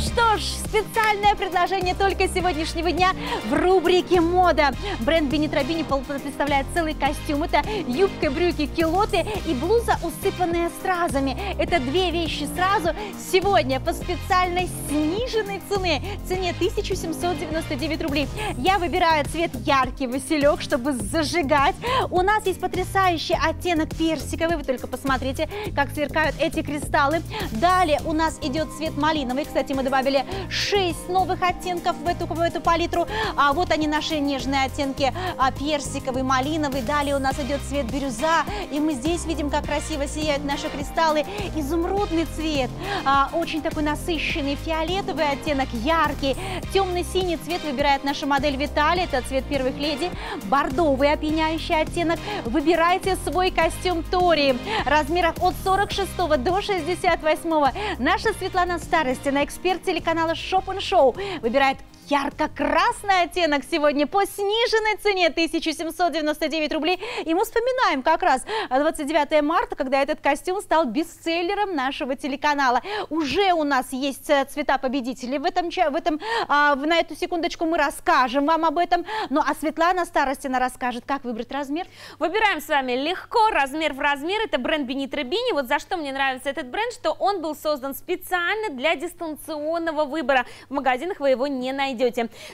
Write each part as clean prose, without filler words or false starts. Ну что ж, специальное предложение только сегодняшнего дня в рубрике «Мода». Бренд Benito Bini представляет целый костюм. Это юбка, брюки, килоты и блуза, усыпанная стразами. Это две вещи сразу сегодня по специальной сниженной цене 1799 рублей. Я выбираю цвет яркий василек, чтобы зажигать. У нас есть потрясающий оттенок персиковый. Вы только посмотрите, как сверкают эти кристаллы. Далее у нас идет цвет малиновый. Кстати, мы добавили 6 новых оттенков в эту палитру. А вот они, наши нежные оттенки: персиковый, малиновый. Далее у нас идет цвет бирюза. И мы здесь видим, как красиво сияют наши кристаллы. Изумрудный цвет, очень такой насыщенный фиолетовый оттенок, яркий. Темно-синий цвет выбирает наша модель Виталия. Это цвет первых леди. Бордовый опьяняющий оттенок. Выбирайте свой костюм Тори. Размерах от 46 до 68. Наша Светлана Старостина, эксперт телеканала Shop and Show, выбирает ярко-красный оттенок сегодня по сниженной цене 1799 рублей. И мы вспоминаем как раз 29 марта, когда этот костюм стал бестселлером нашего телеканала. Уже у нас есть цвета победителей. На эту секундочку мы расскажем вам об этом. Ну а Светлана Старостина расскажет, как выбрать размер. Выбираем с вами легко, размер в размер. Это бренд Benito Bini. Вот за что мне нравится этот бренд, что он был создан специально для дистанционного выбора. В магазинах вы его не найдете.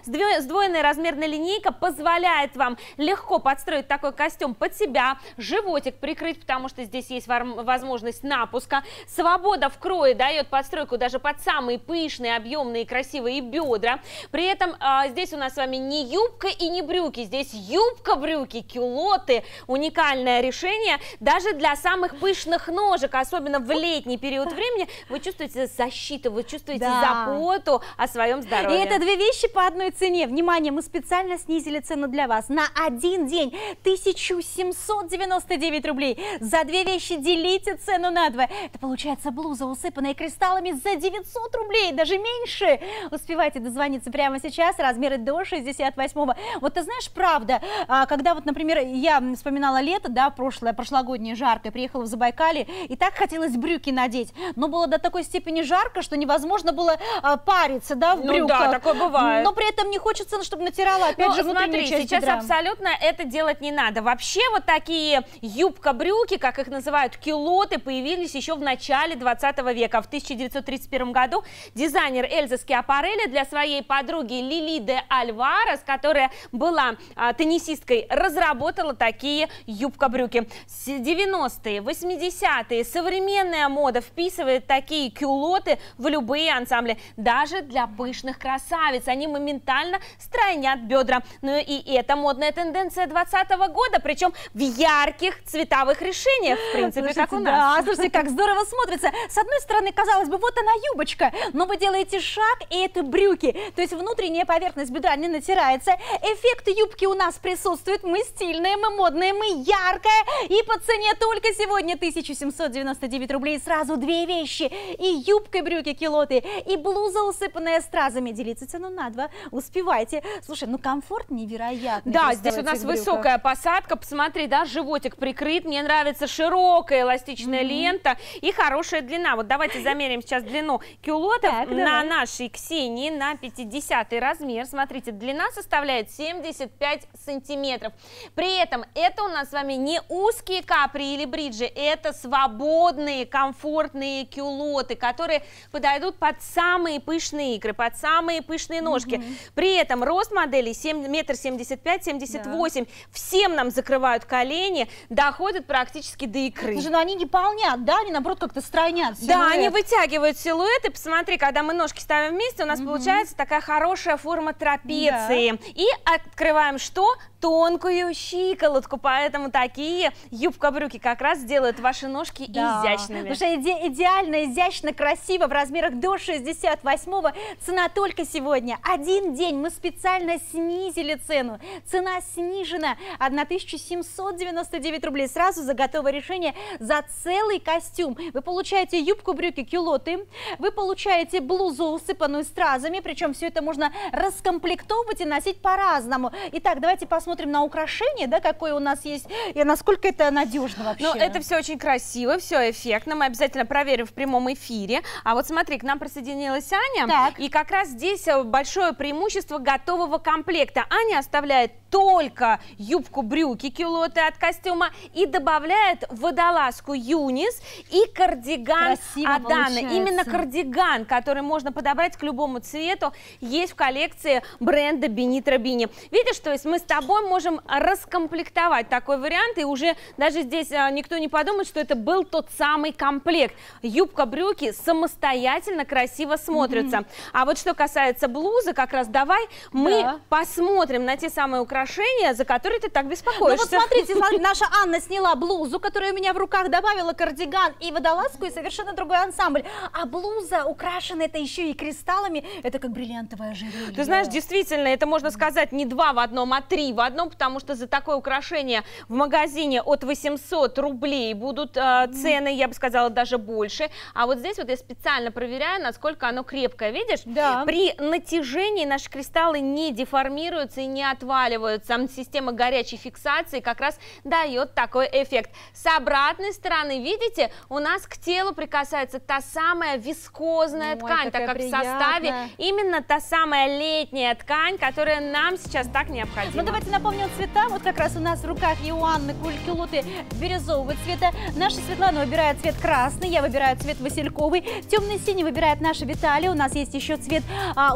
Сдвоенная размерная линейка позволяет вам легко подстроить такой костюм под себя, животик прикрыть, потому что здесь есть возможность напуска. Свобода в крое дает подстройку даже под самые пышные, объемные, красивые бедра. При этом здесь у нас с вами не юбка и не брюки, здесь юбка, брюки, кюлоты. Уникальное решение даже для самых пышных ножек, особенно в летний период времени. Вы чувствуете защиту, вы чувствуете заботу о своем здоровье. И это две вещи по одной цене. Внимание, мы специально снизили цену для вас на один день. 1799 рублей. За две вещи делите цену на два. Это получается блуза, усыпанная кристаллами, за 900 рублей, даже меньше. Успевайте дозвониться прямо сейчас. Размеры до 68-го. Вот ты знаешь, правда, когда вот, например, я вспоминала лето, да, прошлогоднее жаркое, приехала в Забайкалье, и так хотелось брюки надеть. Но было до такой степени жарко, что невозможно было париться, да, в брюках. Ну да, такое бывает. Но при этом не хочется, чтобы натирала, опять же, внутреннюю часть бедра. Сейчас абсолютно это делать не надо. Вообще вот такие юбка-брюки, как их называют, килоты, появились еще в начале 20 века. В 1931 году дизайнер Эльза Скиапарелли для своей подруги Лили де Альвара, которая была теннисисткой, разработала такие юбка-брюки. 90-е, 80-е, современная мода вписывает такие килоты в любые ансамбли, даже для пышных красавиц. Они моментально стройнят бедра. Ну и это модная тенденция 20-го года, причем в ярких цветовых решениях, в принципе, слушайте, как у нас. Да, слушайте, как здорово смотрится. С одной стороны, казалось бы, вот она юбочка, но вы делаете шаг, и это брюки. То есть внутренняя поверхность бедра не натирается. Эффект юбки у нас присутствует. Мы стильные, мы модные, мы яркая. И по цене только сегодня 1799 рублей. Сразу две вещи. И юбка, брюки, килоты, и блуза, усыпанная стразами. Делиться цену на два. Успевайте. Слушай, ну комфорт невероятный. Да, здесь у нас высокая посадка. Посмотри, да, животик прикрыт. Мне нравится широкая эластичная лента и хорошая длина. Вот давайте замерим сейчас длину кюлотов нашей Ксении на 50 размер. Смотрите, длина составляет 75 сантиметров. При этом это у нас с вами не узкие капри или бриджи. Это свободные, комфортные кюлоты, которые подойдут под самые пышные икры, под самые пышные ножки. При этом рост модели 1,75–1,78 м. Всем нам закрывают колени, доходят практически до икры. Слушай, ну они не полнят, да? Они, наоборот, как-то стройнят силуэт. Да, они вытягивают силуэт. И посмотри, когда мы ножки ставим вместе, у нас получается такая хорошая форма трапеции. И открываем что? Тонкую щиколотку. Поэтому такие юбка-брюки как раз сделают ваши ножки изящными. Слушай, идеально, изящно, красиво. В размерах до 68-го. Цена только сегодня сегодня один день мы специально снизили цену. Цена снижена 1799 рублей. Сразу за готовое решение, за целый костюм. Вы получаете юбку, брюки, кюлоты. Вы получаете блузу, усыпанную стразами. Причем все это можно раскомплектовывать и носить по-разному. Итак, давайте посмотрим на украшение, да, какое у нас есть и насколько это надежно вообще. Ну, это все очень красиво, все эффектно. Мы обязательно проверим в прямом эфире. А вот смотри, к нам присоединилась Аня. Так. И как раз здесь большое преимущество готового комплекта. Аня оставляет только юбку, брюки, кюлоты от костюма и добавляет водолазку Юнис и кардиган Аданы. Именно кардиган, который можно подобрать к любому цвету, есть в коллекции бренда Benito Bini. Видишь, то есть мы с тобой можем раскомплектовать такой вариант, и уже даже здесь никто не подумает, что это был тот самый комплект. Юбка, брюки самостоятельно красиво смотрятся. А вот что касается блузы, как раз давай мы посмотрим на те самые украшения, за которые ты так беспокоишься. Ну вот смотрите, наша Анна сняла блузу, которая у меня в руках, добавила кардиган и водолазку, и совершенно другой ансамбль. А блуза украшена это еще и кристаллами, это как бриллиантовое ожерелье. Ты знаешь, действительно, это можно сказать не два в одном, а три в одном, потому что за такое украшение в магазине от 800 рублей будут цены, я бы сказала, даже больше. А вот здесь вот я специально проверяю, насколько оно крепкое, видишь? Да. При натяжении наши кристаллы не деформируются и не отваливаются. Система горячей фиксации как раз дает такой эффект. С обратной стороны, видите, у нас к телу прикасается та самая вискозная ткань, так как приятная. В составе именно та самая летняя ткань, которая нам сейчас так необходима. Ну давайте напомним цвета. Вот как раз у нас в руках и у Анны кюлоты бирюзового цвета. Наша Светлана выбирает цвет красный, я выбираю цвет васильковый. Темно-синий выбирает наша Виталия. У нас есть еще цвет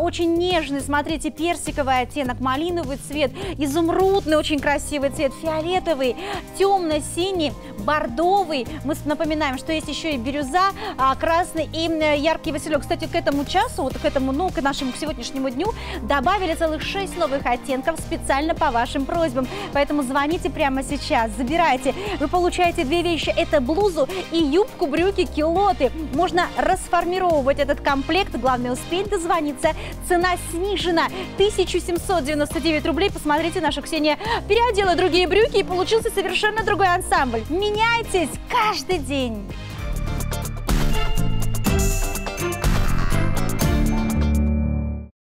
очень нежный, смотрите, персиковый оттенок, малиновый цвет, изумрудный, очень красивый цвет, фиолетовый, темно-синий, бордовый. Мы напоминаем, что есть еще и бирюза, красный и яркий василек. Кстати, к этому часу, вот к этому, ну, к нашему сегодняшнему дню добавили целых 6 новых оттенков специально по вашим просьбам. Поэтому звоните прямо сейчас, забирайте. Вы получаете две вещи. Это блузу и юбку, брюки, кюлоты. Можно расформировывать этот комплект. Главное, успеть дозвониться. Цена снижена. 1799 рублей. Посмотрите, наша Ксения переодела другие брюки и получился совершенно другой ансамбль. Меняйтесь каждый день.